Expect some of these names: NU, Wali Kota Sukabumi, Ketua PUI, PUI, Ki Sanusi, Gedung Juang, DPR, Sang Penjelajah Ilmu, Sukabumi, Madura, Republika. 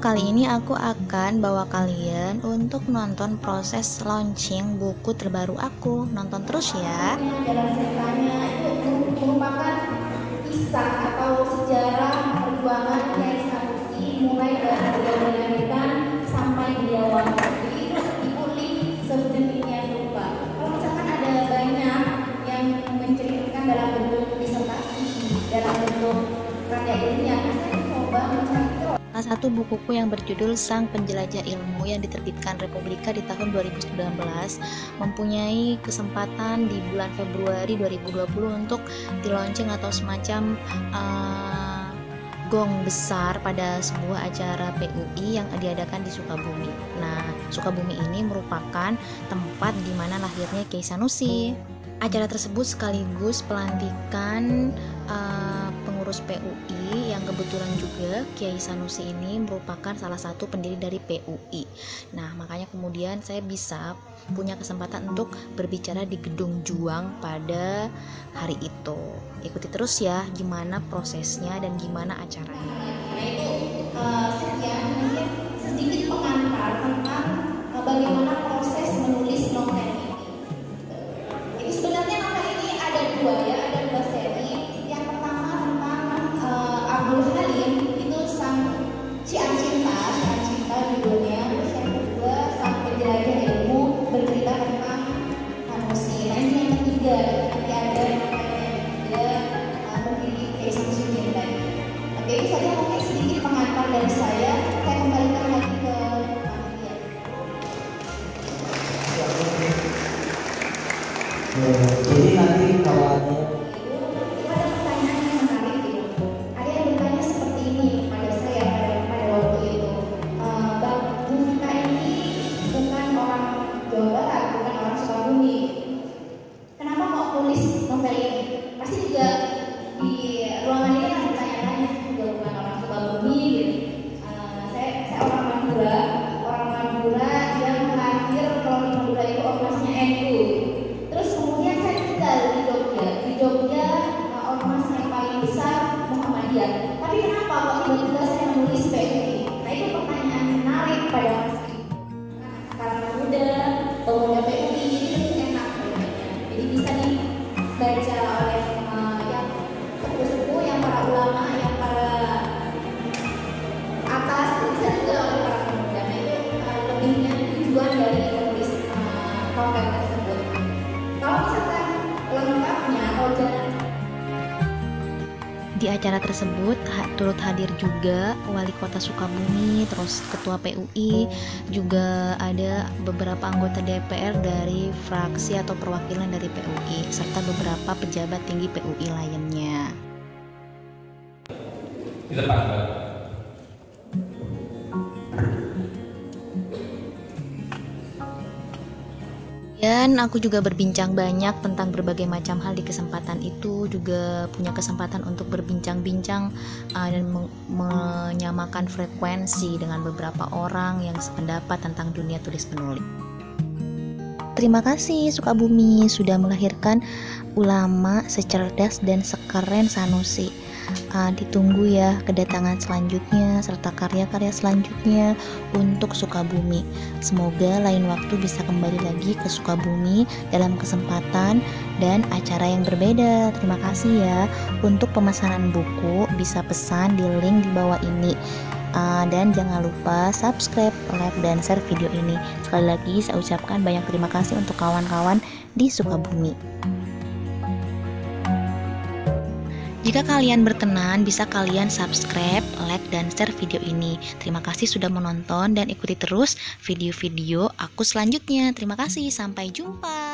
kali ini aku akan bawa kalian untuk nonton proses launching buku terbaru aku. Nonton terus ya. Dalam ceritanya itu merupakan kisah atau sejarah perjuangan Ki Sanusi mulai dari dilahirkan sampai dia wafat. Dikulik sedemikian rupa. Kalau misalkan ada banyak yang menceritakan dalam bentuk disertasi, dalam bentuk karya ilmiah, saya coba mencari. Salah satu bukuku yang berjudul Sang Penjelajah Ilmu yang diterbitkan Republika di tahun 2019 mempunyai kesempatan di bulan Februari 2020 untuk di-launching atau semacam gong besar pada sebuah acara PUI yang diadakan di Sukabumi. Nah, Sukabumi ini merupakan tempat di mana lahirnya Ki Sanusi. Acara tersebut sekaligus pelantikan pengurus PUI yang kebetulan juga Kiai Sanusi ini merupakan salah satu pendiri dari PUI. Nah, makanya kemudian saya bisa punya kesempatan untuk berbicara di Gedung Juang pada hari itu. Ikuti terus ya gimana prosesnya dan gimana acaranya. Nah, itu sekian sedikit pengantar tentang bagaimana proses menulis novel ini. Jadi sebenarnya novel ini ada dua ya, ada dua seri. Jadi nanti kalau ada pertanyaan yang menarik itu, ada yang bertanya seperti ini pada saya pada waktu itu, Bang, Bumika ini bukan orang Jawa Barat, bukan orang Sukabumi, kenapa mau tulis novel ini? Pasti juga di ruangan ini ada pertanyaan juga bukan orang Sukabumi gitu. Saya orang Madura, yang lahir kalau di Madura itu ormasnya NU. Di acara tersebut turut hadir juga Wali Kota Sukabumi, terus Ketua PUI, juga ada beberapa anggota DPR dari fraksi atau perwakilan dari PUI, serta beberapa pejabat tinggi PUI lainnya. Dan aku juga berbincang banyak tentang berbagai macam hal di kesempatan itu, juga punya kesempatan untuk berbincang-bincang dan menyamakan frekuensi dengan beberapa orang yang sependapat tentang dunia tulis penulis. Terima kasih Sukabumi sudah melahirkan ulama secerdas dan sekeren Sanusi. Ditunggu ya kedatangan selanjutnya serta karya-karya selanjutnya untuk Sukabumi. Semoga lain waktu bisa kembali lagi ke Sukabumi dalam kesempatan dan acara yang berbeda. Terima kasih ya. Untuk pemesanan buku bisa pesan di link di bawah ini. Dan jangan lupa subscribe, like, dan share video ini. Sekali lagi saya ucapkan banyak terima kasih untuk kawan-kawan di Sukabumi. Jika kalian berkenan, bisa kalian subscribe, like, dan share video ini. Terima kasih sudah menonton dan ikuti terus video-video aku selanjutnya. Terima kasih, sampai jumpa.